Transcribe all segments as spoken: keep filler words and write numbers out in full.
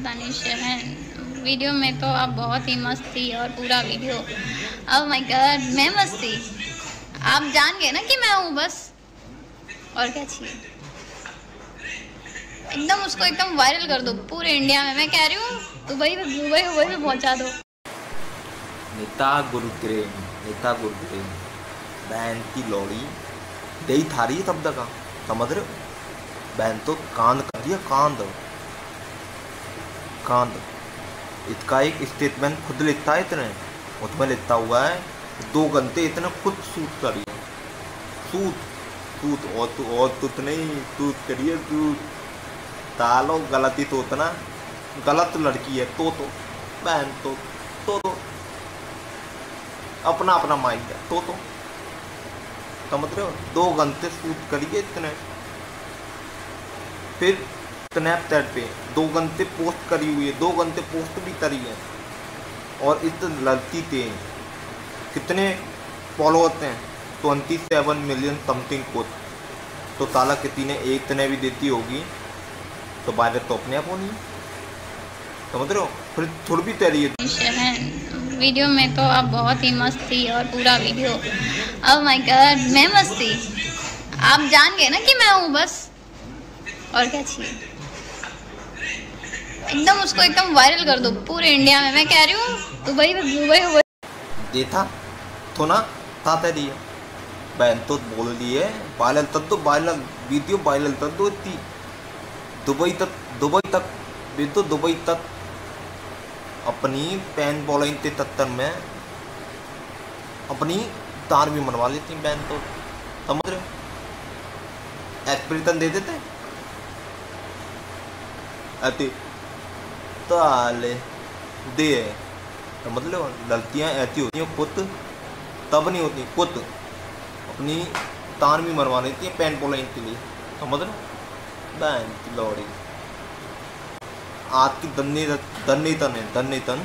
दानिश है। वीडियो में तो आप बहुत ही मस्त थी और पूरा वीडियो ओह माय गॉड मैं मस्त थी। आप जान गए ना कि मैं हूँ बस, और क्या चाहिए। एकदम उसको एकदम वायरल कर दो पूरे इंडिया में। मैं कह रही हूँ दुबई में दुबई दुबई में पहुँचा दो। नेता गुरुग्रेम नेता गुरुग्रेम बहन की लौड़ी दही थारी शब्द का समझ रहे हो। बहन तो कांद कर दिया, कांद कांद इसका एक स्टेटमेंट खुद लिखता है। इतने उसमें लिखता हुआ है दो घंटे इतना खुद सूट करिए सूट सूट और तू और तुत नहीं सूट करिए सूट तालो गलती तो उतना गलत लड़की है तो तो बहन तो तो तो अपना अपना माइंड है तो तो समझ रहे हो। दो घंटे सूट करिए इतने, फिर स्नैपचैट पे दो घंटे पोस्ट करी हुई है, दो घंटे पोस्ट भी करी है। और इस लड़की के कितने फॉलोअर्स हैं, ट्वेंटी सेवन मिलियन समथिंग को। तो ताला किसी ने एक तने भी देती होगी तो वायरल तो अपने आप होनी समझ रहे हो। फिर थोड़ी भी तैयारी है। वीडियो में तो आप बहुत ही मस्त थी और पूरा वीडियो ओह माय गॉड मैं मस्त थी। आप जान गए ना कि मैं हूँ बस, और क्या चाहिए। एकदम उसको एकदम वायरल कर दो पूरे इंडिया में। मैं कह रही हूँ दुबई में दुबई हुए देता तो ना था तेरी बहन तो बोल दी है वायरल तक तो वायरल वीडियो वायरल तक तो इतनी दुबई तक दुबई तक वे तो दुबई तक अपनी पैन बॉलिंग के तत्तर में अपनी तार भी मनवा लेती बहन तो समझ रहे। एक्सप्रेशन दे देते अति ताले दे तो मतलब गलतियाँ ऐसी होती हैं खुद तब नहीं होती, खुद अपनी तान भी मरवा लेती है पैंट पोलाइन के लिए समझ लो। बहन की लौड़ी आज की धन्य धन्य तन है धन्य तन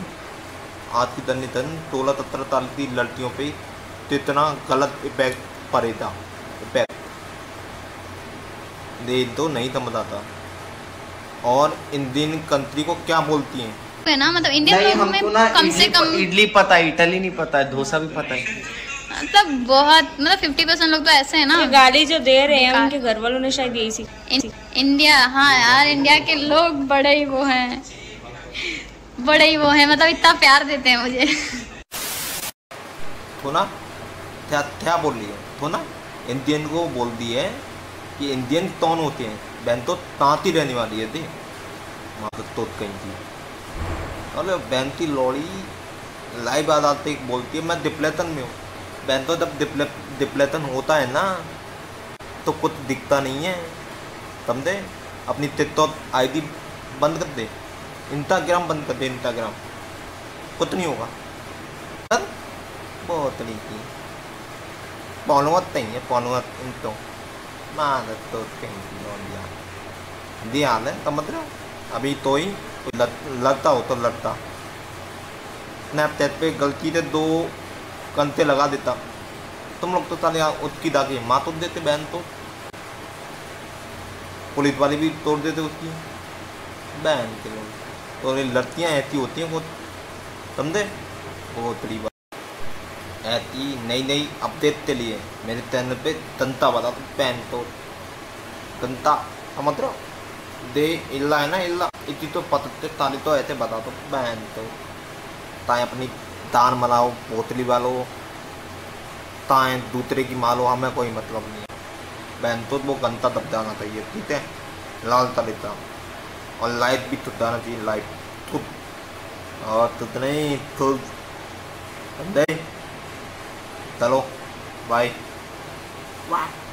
आज की धन्य तन सोलह सत्रह साल की लड़कियों पे इतना गलत इफेक्ट पड़ेगा। इफेक्ट दे तो नहीं समझाता और इंडियन कंट्री को क्या बोलती हैं है ना, मतलब इंडियन लोगों में कम से कम इडली पता है, इटली नहीं पता है, डोसा भी पता है। मतलब बहुत मतलब फिफ्टी परसेंट लोग तो ऐसे हैं ना। गाली जो दे रहे हैं उनके घर वालों ने शायद यही सीखी। इंडिया हाँ यार इंडिया के लोग बड़े ही वो हैं बड़े ही वो हैं मतलब इतना प्यार देते हैं मुझे। थोड़ा क्या क्या बोल रही है थोड़ा इंडियन को बोल दी है कि इंडियन कौन होते हैं। बहन तो तांती रहने वाली है थी वहाँ तो कहीं थी। अरे बहन की लौड़ी लाइव आदाते बोलती है मैं डिप्लेटन में हूँ। बहन तो जब डिप्ले डिप्लेटन होता है ना तो कुछ दिखता नहीं है समझे। अपनी टिकटॉक आईडी बंद कर दे, इंस्टाग्राम बंद कर दे, इंस्टाग्राम कुछ नहीं होगा। बहुत नहीं थी पौनवत नहीं है पौनवत इनको तो कहीं दिया है समझ रहे हो। अभी तो ही लड़ता हो तो लड़ता स्नैपचैट पे गलती से दो कंते लगा देता। तुम लोग तो साले उसकी दागी माँ तोड़ देते बहन तो, पुलिस वाले भी तोड़ देते उसकी बहन के लोग। तो लड़कियाँ ऐसी होती हैं वो समझे। बहुत बड़ी बात ऐसी नई नई अपडेट के लिए मेरे चैनल पे तंता बता तो पैन तो तंता समझ रहे हो। दे इल्ला है ना इल्ला इतनी तो पतते ताली तो ऐसे बता तो पैन तो ताएँ अपनी तान मलाओ पोतली वालो ताएँ दूसरे की मालो हमें कोई मतलब नहीं है। बहन तो वो गंता दब जाना चाहिए ठीक है लाल तलिता और लाइट भी छुटाना चाहिए लाइट छुप और तुतने समझे। चलो बाय बाय।